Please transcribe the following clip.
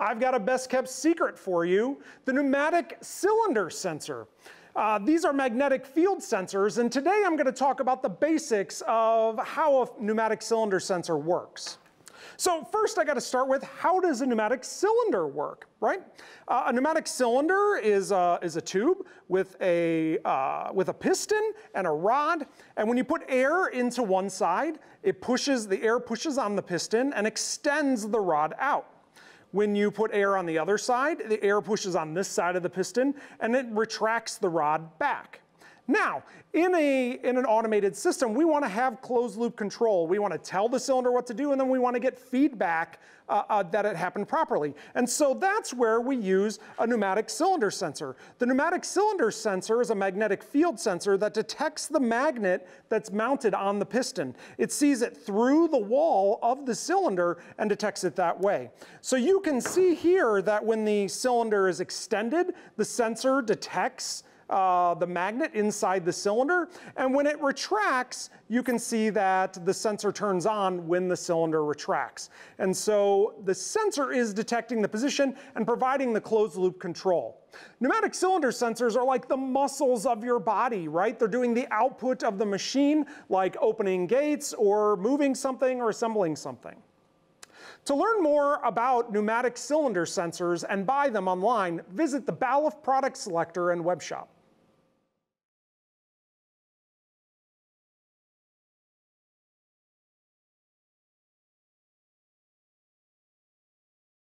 I've got a best kept secret for you, the pneumatic cylinder sensor. These are magnetic field sensors, and today I'm going to talk about the basics of how a pneumatic cylinder sensor works. So first I got to start with, how does a pneumatic cylinder work, right? A pneumatic cylinder is a tube with a piston and a rod, and when you put air into one side, the air pushes on the piston and extends the rod out. When you put air on the other side, the air pushes on this side of the piston and it retracts the rod back. Now, in an automated system, we want to have closed loop control. We want to tell the cylinder what to do, and then we want to get feedback that it happened properly. And so that's where we use a pneumatic cylinder sensor. The pneumatic cylinder sensor is a magnetic field sensor that detects the magnet that's mounted on the piston. It sees it through the wall of the cylinder and detects it that way. So you can see here that when the cylinder is extended, the sensor detects the magnet inside the cylinder, and when it retracts, you can see that the sensor turns on when the cylinder retracts. And so the sensor is detecting the position and providing the closed loop control. Pneumatic cylinder sensors are like the muscles of your body, right? They're doing the output of the machine, like opening gates or moving something or assembling something. To learn more about pneumatic cylinder sensors and buy them online, visit the Balluff product selector and web shop.